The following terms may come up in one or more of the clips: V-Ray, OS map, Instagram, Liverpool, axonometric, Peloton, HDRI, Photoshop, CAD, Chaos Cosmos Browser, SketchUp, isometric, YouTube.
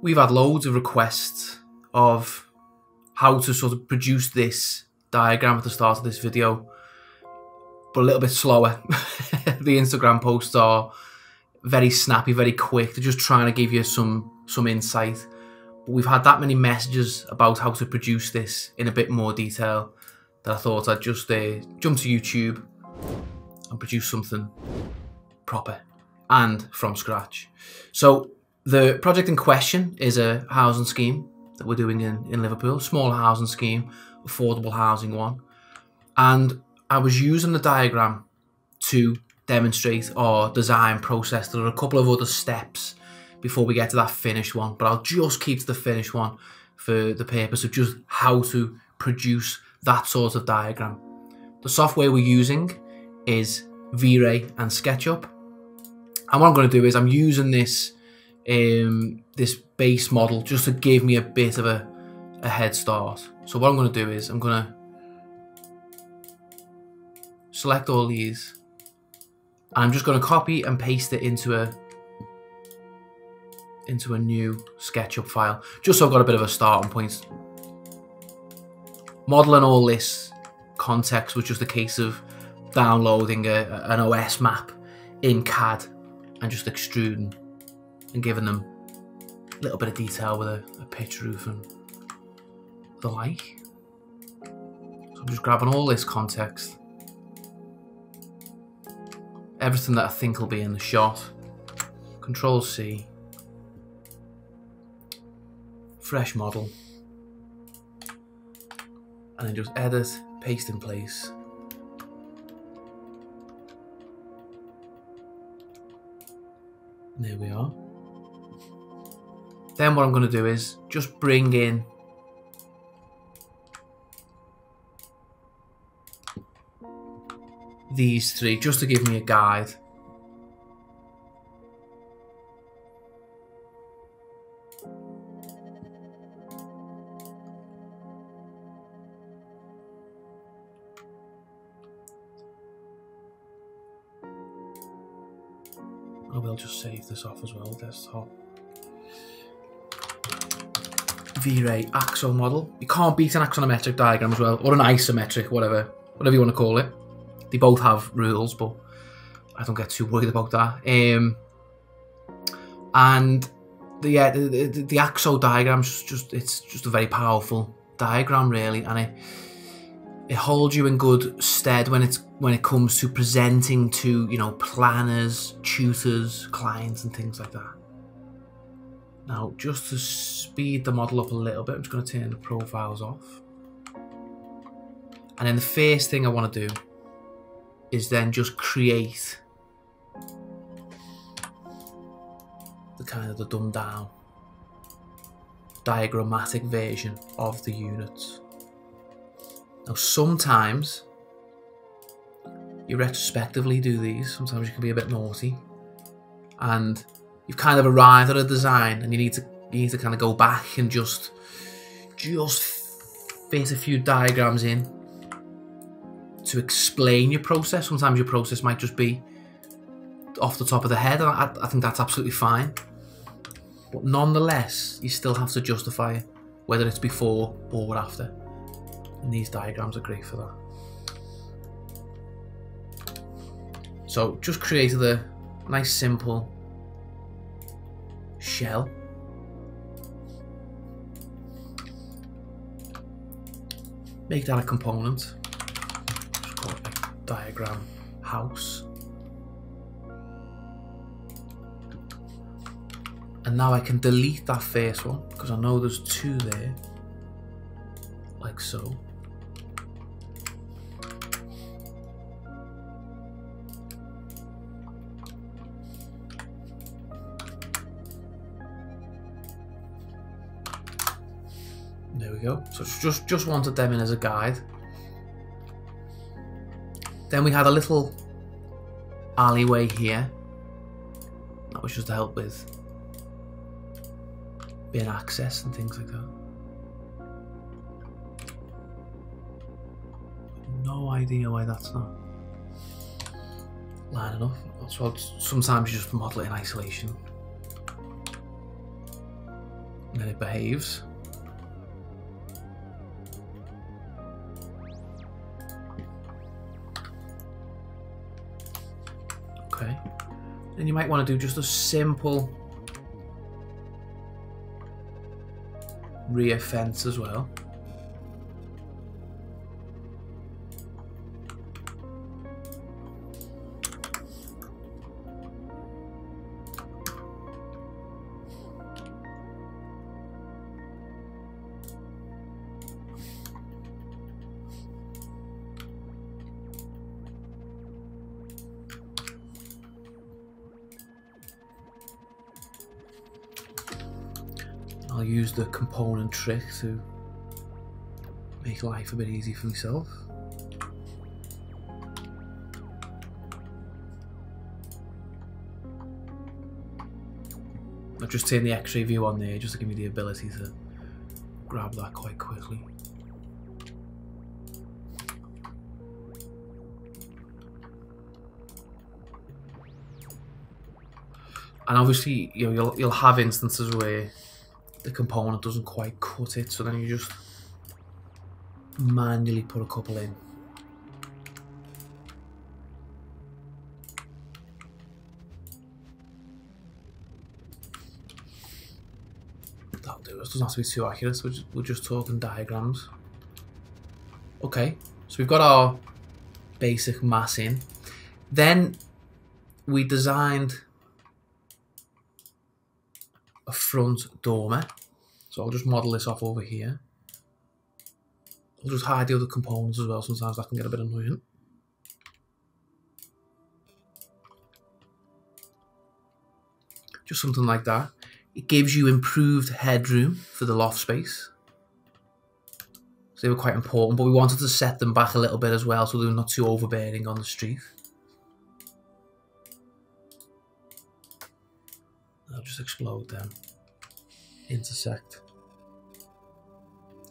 We've had loads of requests of how to sort of produce this diagram at the start of this video, but a little bit slower. The Instagram posts are very snappy, very quick. They're just trying to give you some insight. But we've had that many messages about how to produce this in a bit more detail that I thought I'd just jump to YouTube and produce something proper and from scratch. So the project in question is a housing scheme that we're doing in Liverpool, small housing scheme, affordable housing one. And I was using the diagram to demonstrate our design process. There are a couple of other steps before we get to that finished one, but I'll just keep to the finished one for the purpose of just how to produce that sort of diagram. The software we're using is V-Ray and SketchUp. And what I'm going to do is I'm using this this base model just to give me a bit of a head start. So what I'm going to do is I'm going to select all these. I'm just going to copy and paste it into a new SketchUp file, just so I've got a bit of a starting point. Modeling all this context was just a case of downloading an OS map in CAD and just extruding and giving them a little bit of detail with a pitch roof and the like. So I'm just grabbing all this context, everything that I think will be in the shot. Control C, fresh model, and then just edit, paste in place. And there we are. Then what I'm going to do is just bring in these three just to give me a guide. I will just save this off as well, desktop. V-Ray axo model. You can't beat an axonometric diagram as well, or an isometric, whatever you want to call it. They both have rules, but I don't get too worried about that. And the axo diagram is just a very powerful diagram, really, and it holds you in good stead when it comes to presenting to, you know, planners, tutors, clients, and things like that. Now, just to speed the model up a little bit, I'm just going to turn the profiles off. And then the first thing I want to do is then just create the kind of the dumbed down diagrammatic version of the units. Now, sometimes you retrospectively do these. Sometimes you can be a bit naughty, and you've kind of arrived at a design, and you need to kind of go back and just fit a few diagrams in to explain your process. Sometimes your process might just be off the top of the head, and I think that's absolutely fine. But nonetheless, you still have to justify it, whether it's before or after. And these diagrams are great for that. So just created a nice simple shell. Make that a component. Just call it a diagram house. And now I can delete that first one because I know there's two there, like so. There we go. So it's just wanted them in as a guide. Then we had a little alleyway here. That was just to help with bin access and things like that. No idea why that's not lining up. That's what, sometimes you just model it in isolation. that it behaves. Okay. Then you might want to do just a simple rear fence as well. I'll use the component trick to make life a bit easy for myself. I've just turned the X-ray view on there just to give me the ability to grab that quite quickly. And obviously, you know, you'll have instances where the component doesn't quite cut it, so then you just manually put a couple in. That'll do, it doesn't have to be too accurate, we're just talking diagrams. Okay, so we've got our basic mass in. Then we designed a front dormer, so I'll just model this off over here. I'll just hide the other components as well, sometimes that can get a bit annoying. Just something like that. It gives you improved headroom for the loft space. So they were quite important, but we wanted to set them back a little bit as well, so they're not too overbearing on the street. I'll just explode them. Intersect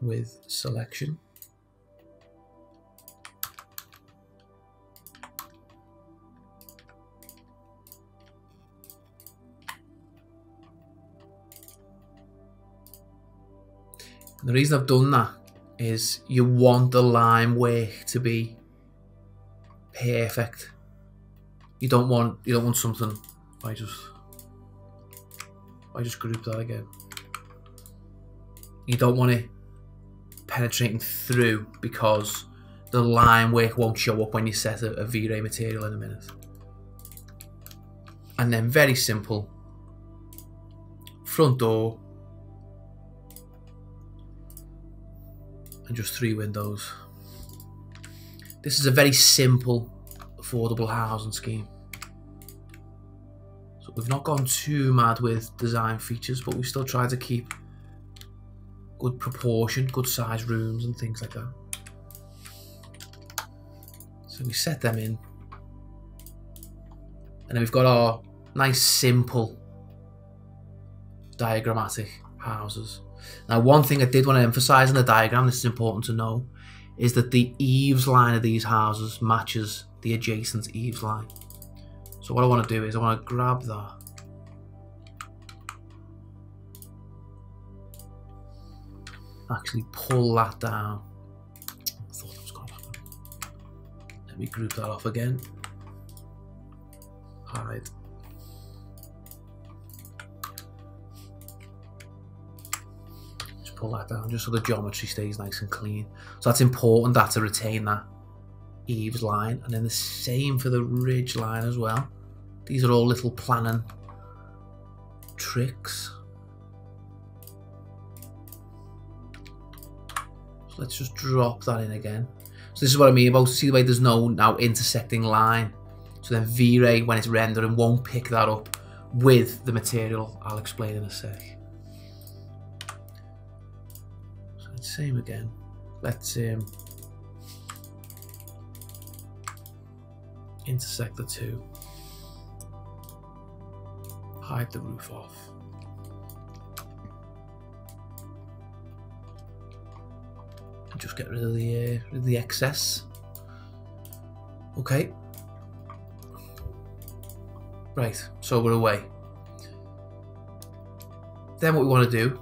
with selection. And the reason I've done that is you want the line work to be perfect. You don't want something by just group that again. You don't want it penetrating through, because the line work won't show up when you set a V-Ray material in a minute. And then very simple, front door, and just 3 windows. This is a very simple, affordable housing scheme. We've not gone too mad with design features, but we still try to keep good proportion, good size rooms and things like that. So we set them in. And then we've got our nice simple diagrammatic houses. Now, one thing I did want to emphasize in the diagram, this is important to know, is that the eaves line of these houses matches the adjacent eaves line. So what I want to do is I want to grab that. Actually pull that down. I thought that was going to happen. Let me group that off again. Hide. Just pull that down just so the geometry stays nice and clean. So that's important, that to retain that eaves line, and then the same for the ridge line as well. These are all little planning tricks. So let's just drop that in again. So this is what I mean about, see the way there's no now intersecting line. So then V-Ray, when it's rendering, won't pick that up with the material. I'll explain in a sec. So it's same again. Let's intersect the two. Hide the roof off. And just get rid of the excess. Okay. Right, so we're away. Then what we want to do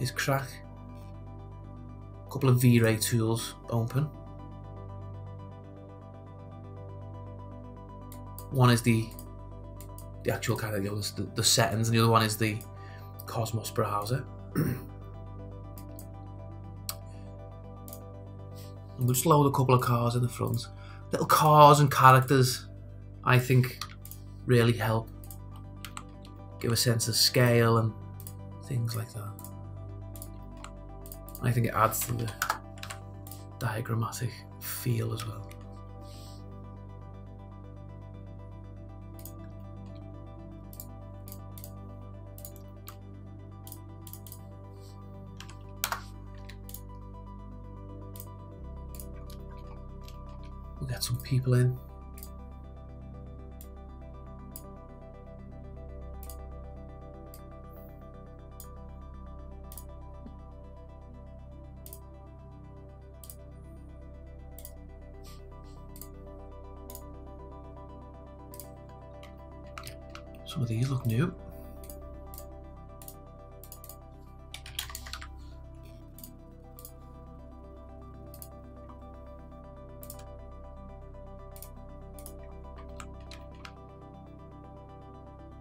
is crack. A couple of V-Ray tools open. One is the actual kind of the settings, and the other one is the Cosmos browser. We'll just load a couple of cars in the front. Little cars and characters, I think, really help give a sense of scale and things like that. I think it adds to the diagrammatic feel as well. We'll get some people in. Some of these look new.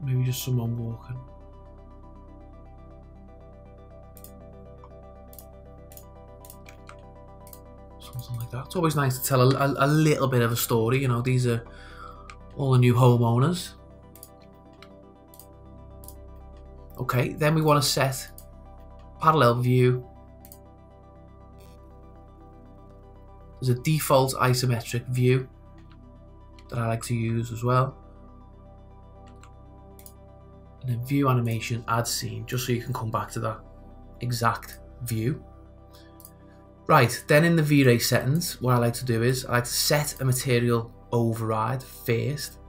Maybe just someone walking. Something like that. It's always nice to tell a little bit of a story, you know. These are all the new homeowners. Okay, then we want to set parallel view. There's a default isometric view that I like to use as well. And then view animation, add scene, just so you can come back to that exact view. Right, then in the V-Ray settings, what I like to do is I like to set a material override first.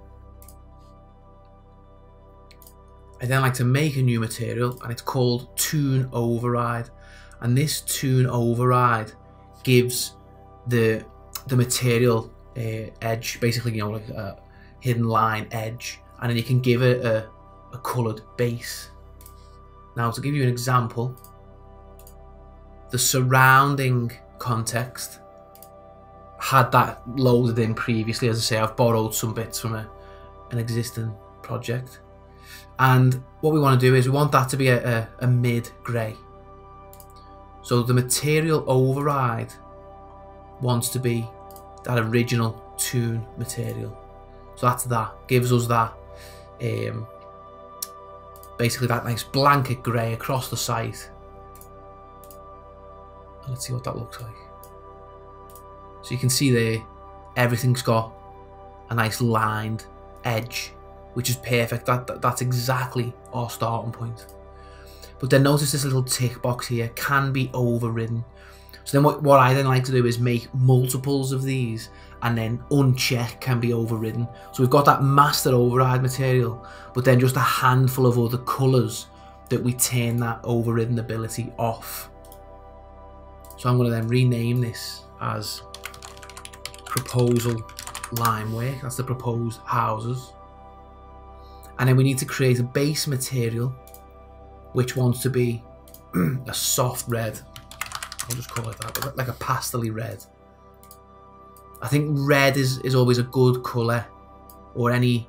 I then like to make a new material, and it's called Tune Override. And this Tune Override gives the material edge, basically, you know, like a hidden line edge, and then you can give it a coloured base. Now, to give you an example, the surrounding context had that loaded in previously. As I say, I've borrowed some bits from an existing project. And what we want to do is we want that to be a mid-grey. So the material override wants to be that original tune material. So that's that. Gives us that, basically that nice blanket grey across the site. And let's see what that looks like. So you can see there, everything's got a nice lined edge, which is perfect. That's exactly our starting point. But then notice this little tick box here can be overridden. So then what I then like to do is make multiples of these, and then uncheck can be overridden. So we've got that master override material, but then just a handful of other colors that we turn that overridden ability off. So I'm gonna then rename this as proposal line work. That's the proposed houses. And then we need to create a base material which wants to be a soft red. I'll just call it that, like a pastely red. I think red is always a good colour, or any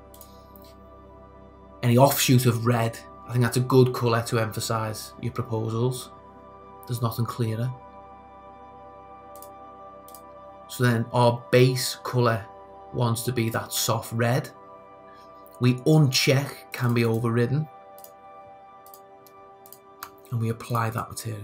offshoot of red. I think that's a good colour to emphasise your proposals. There's nothing clearer. So then our base colour wants to be that soft red. We uncheck can be overridden, and we apply that material.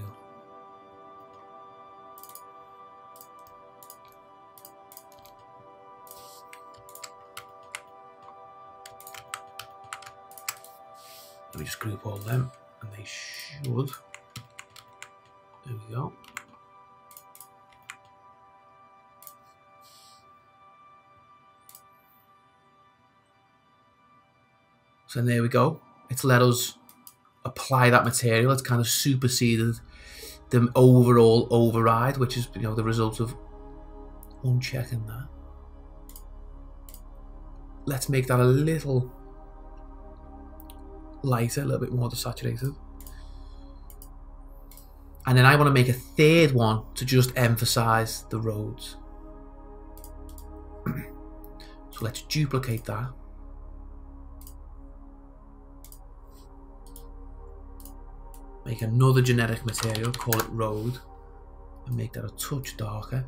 Let me just group all them, and they should. There we go. So there we go. It's let us apply that material. It's kind of superseded the overall override, which is, you know, the result of unchecking that. Let's make that a little lighter, a little bit more desaturated. And then I want to make a third one to just emphasize the roads. So let's duplicate that. Make another generic material, call it road, and make that a touch darker.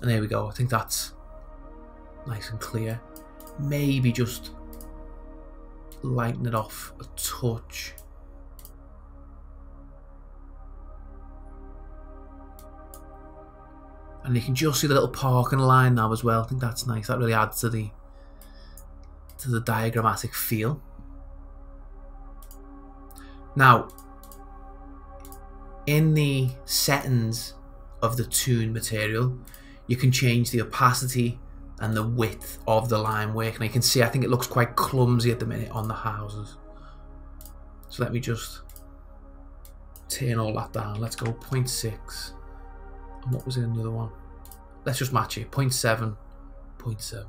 And there we go, I think that's nice and clear. Maybe just lighten it off a touch. And you can just see the little parking line now as well. I think that's nice. That really adds to the diagrammatic feel. Now, in the settings of the toon material, you can change the opacity and the width of the line work. And you can see, I think it looks quite clumsy at the minute on the houses. So let me just turn all that down. Let's go 0.6. And what was in another one? Let's just match it, 0.7, 0.7.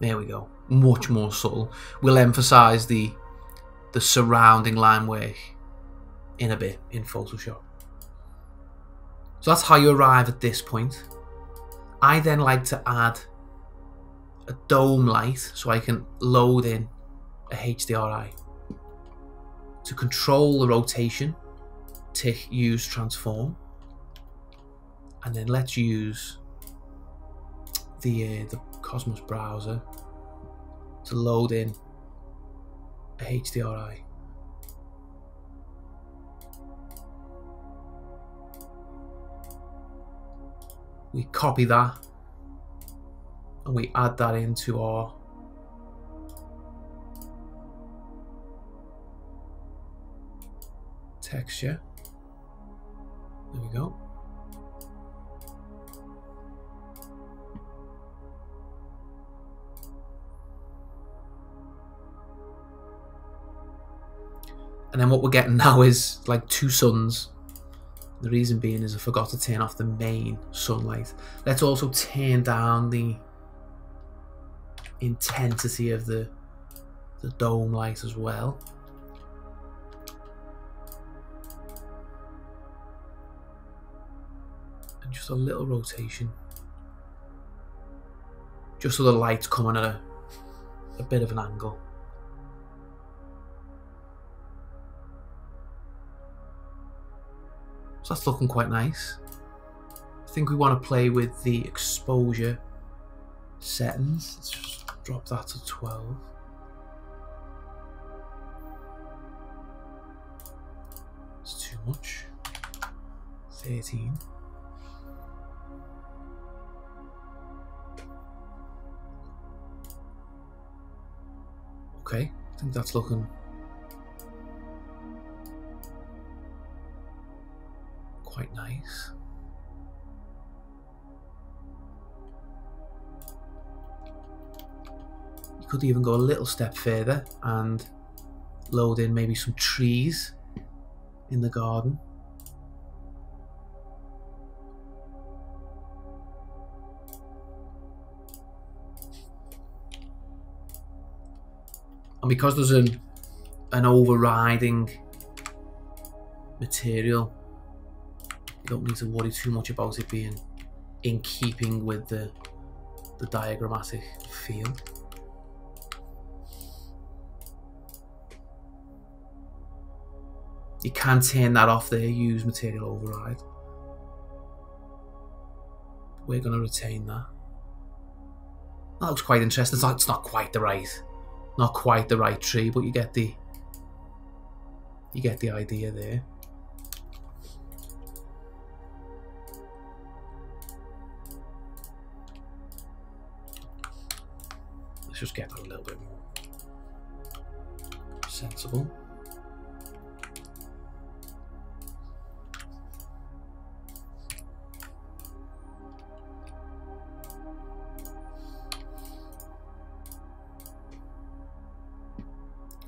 There we go, much more subtle. We'll emphasize the surrounding line work in a bit in Photoshop. So that's how you arrive at this point. I then like to add a dome light so I can load in a HDRI. To control the rotation, tick Use Transform, and then let's use the Cosmos browser to load in a HDRI. We copy that and we add that into our texture. There we go. And then what we're getting now is like two suns. The reason being is I forgot to turn off the main sunlight. Let's also turn down the intensity of the dome light as well. And just a little rotation. Just so the light's coming at a bit of an angle. So that's looking quite nice. I think we want to play with the exposure settings. Let's just drop that to 12. It's too much. 13. Okay, I think that's looking quite nice. You could even go a little step further and load in maybe some trees in the garden. And because there's an overriding material, don't need to worry too much about it being in keeping with the diagrammatic feel. You can turn that off there, use material override. We're going to retain that. That looks quite interesting. It's not quite the right, tree, but you get the idea there. Just get that a little bit more. sensible.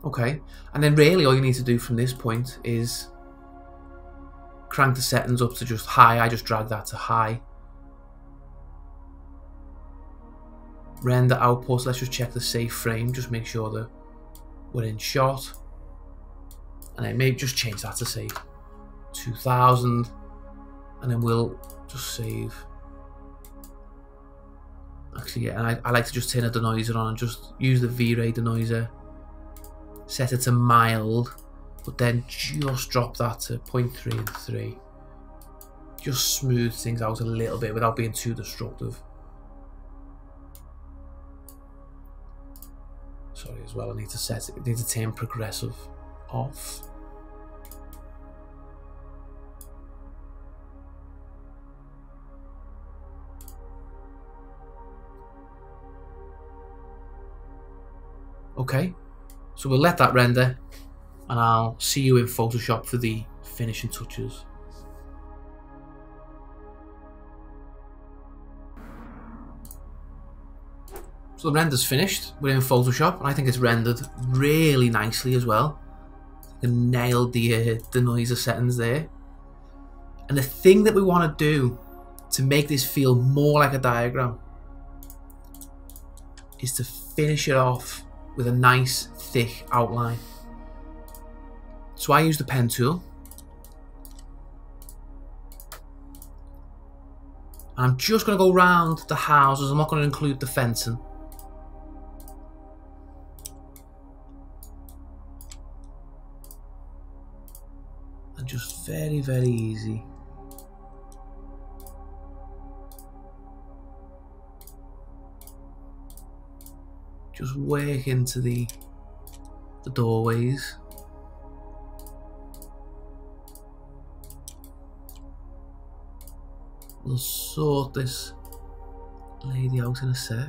Okay, and then really all you need to do from this point is crank the settings up to just high. I just drag that to high. Render output, let's just check the safe frame, just make sure that we're in shot. And then maybe just change that to say 2000. And then we'll just save. Actually, yeah, and I like to just turn a denoiser on and just use the V-Ray denoiser. Set it to mild, but then just drop that to 0.3 and 3. Just smooth things out a little bit without being too destructive. Sorry, as well, I need to set it, I need to turn progressive off. Okay, so we'll let that render and I'll see you in Photoshop for the finishing touches. So the render's finished, we're in Photoshop, and I think it's rendered really nicely as well. I nailed the noiser settings there. And the thing that we want to do to make this feel more like a diagram is to finish it off with a nice thick outline. So I use the pen tool. I'm just going to go round the houses, I'm not going to include the fencing. Just very, very easy. Just work into the doorways. We'll sort this lady out in a sec.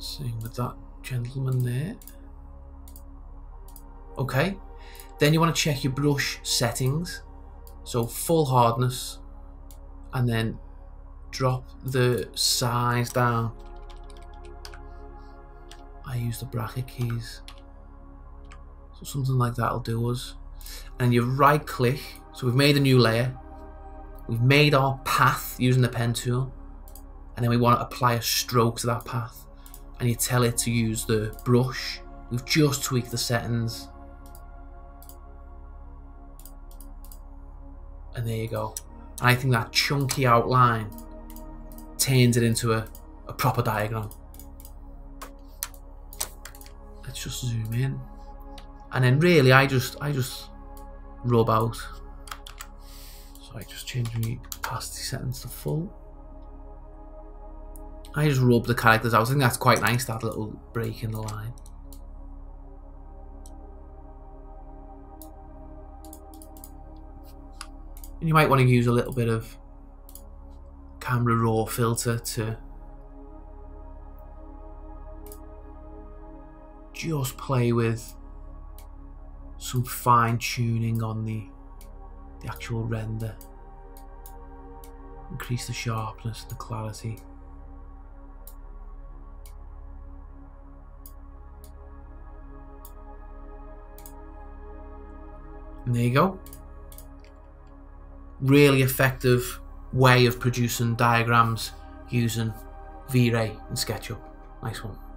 Same with that gentleman there. Okay, then you want to check your brush settings, so full hardness, and then drop the size down. I use the bracket keys, so something like that will do us. And you right click, so we've made a new layer, we've made our path using the pen tool, and then we want to apply a stroke to that path. And you tell it to use the brush. We've just tweaked the settings. And there you go. And I think that chunky outline turns it into a proper diagram. Let's just zoom in. And then really I just rub out. So I just change my opacity settings to full. I just rub the characters out. I think that's quite nice, that little break in the line. And you might want to use a little bit of camera raw filter to just play with some fine tuning on the actual render. Increase the sharpness and the clarity. And there you go. Really effective way of producing diagrams using V-Ray and SketchUp. Nice one.